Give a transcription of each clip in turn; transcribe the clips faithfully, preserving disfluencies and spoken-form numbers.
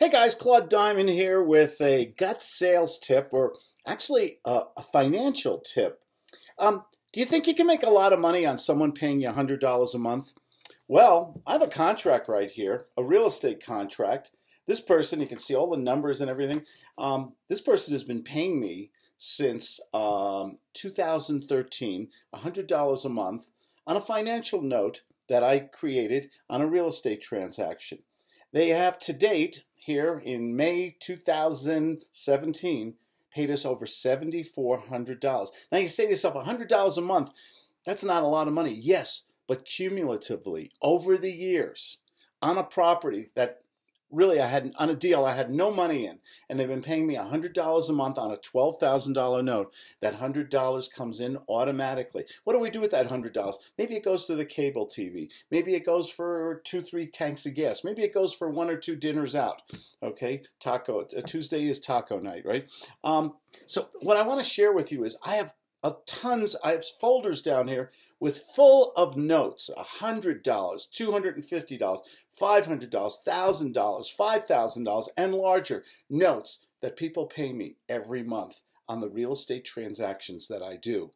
Hey guys, Claude Diamond here with a gut sales tip, or actually a, a financial tip. Um, do you think you can make a lot of money on someone paying you one hundred dollars a month? Well, I have a contract right here, a real estate contract. This person, you can see all the numbers and everything. Um, this person has been paying me since um, two thousand thirteen, one hundred dollars a month on a financial note that I created on a real estate transaction. They have to date, here in May two thousand seventeen, paid us over seven thousand four hundred dollars. Now you say to yourself, one hundred dollars a month, that's not a lot of money. Yes, but cumulatively, over the years, on a property that really I had, on a deal I had no money in, and they've been paying me one hundred dollars a month on a twelve thousand dollar note, that one hundred dollars comes in automatically. What do we do with that one hundred dollars? Maybe it goes to the cable T V. Maybe it goes for two, three tanks of gas. Maybe it goes for one or two dinners out. Okay, taco. Tuesday is taco night, right? Um, so what I want to share with you is I have a tons, I have folders down here with full of notes, one hundred dollars, two hundred fifty dollars, five hundred dollars, one thousand dollars, five thousand dollars, and larger notes that people pay me every month on the real estate transactions that I do.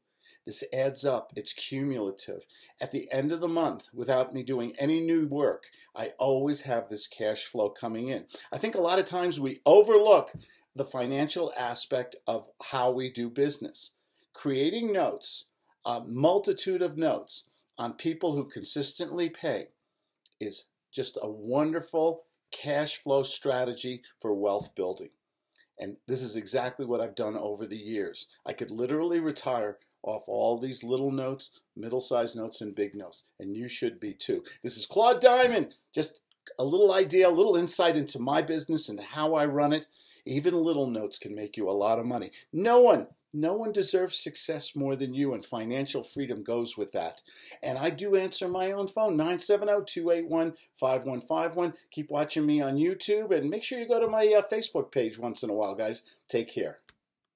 This adds up. It's cumulative. At the end of the month, without me doing any new work, I always have this cash flow coming in. I think a lot of times we overlook the financial aspect of how we do business. Creating notes, a multitude of notes on people who consistently pay, is just a wonderful cash flow strategy for wealth building. And this is exactly what I've done over the years. I could literally retire off all these little notes, middle-sized notes, and big notes. And you should be too. This is Claude Diamond. Just a little idea, a little insight into my business and how I run it. Even little notes can make you a lot of money. No one, no one deserves success more than you, and financial freedom goes with that. And I do answer my own phone, nine seven zero, two eight one, five one five one. Keep watching me on YouTube, and make sure you go to my uh, Facebook page once in a while, guys. Take care.